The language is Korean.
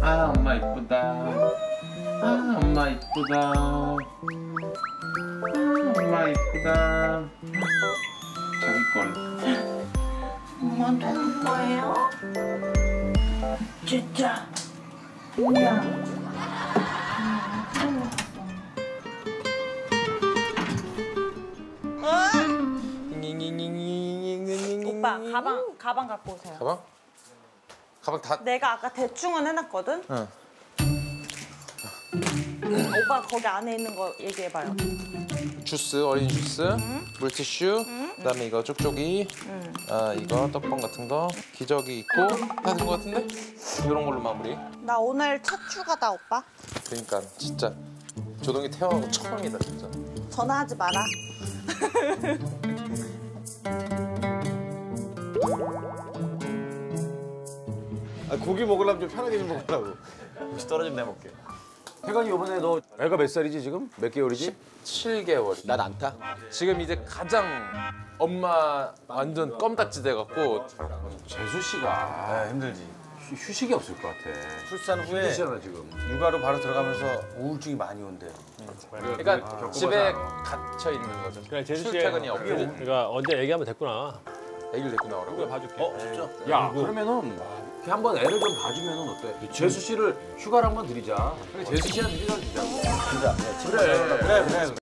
아, 엄마 이쁘다. 아, 엄마 이쁘다. 아, 엄마 이쁘다. 자기 걸. 엄마 누구 거예요? 진짜. 야. 오빠 가방 갖고 오세요. 가방? 가방 다. 내가 아까 대충은 해놨거든. 응. 오빠 거기 안에 있는 거 얘기해봐요. 주스, 어린 주스, 물티슈, 그다음에 이거 쪽쪽이, 아 이거 떡방 같은 거, 기저귀 있고 다 된 거 같은데? 이런 걸로 마무리. 나 오늘 첫 휴가다 오빠. 그러니까 진짜 조동이 태어나고 처음이다 진짜. 전화하지 마라. 아, 고기 먹으려면 좀 편하게 좀 먹으라고. 혹시 떨어지면 내가 먹게. 태관이 이번에 너 애가 몇 살이지 지금? 몇 개월이지? 7개월. 난 안 타? 지금 이제 가장 엄마 완전 껌딱지 돼갖고 재수 씨가 아, 힘들지. 휴식이 없을 것 같아. 출산 후에 힘드시잖아, 지금. 육아로 바로 들어가면서 우울증이 많이 온대. 그러니까 집에 갇혀 있는 거죠. 그래, 재수 씨 퇴근이 없고. 그러니까 언제 얘기하면 됐구나. 애기를 데리고 나오라고? 그래, 봐줄게. 어, 진짜? 야, 아이고. 그러면은 이렇게 한번 애를 좀 봐주면은 어때? 재수 씨를 휴가를 한번 드리자. 그래, 재수 씨한테 휴가를 주자. 진짜. 그래.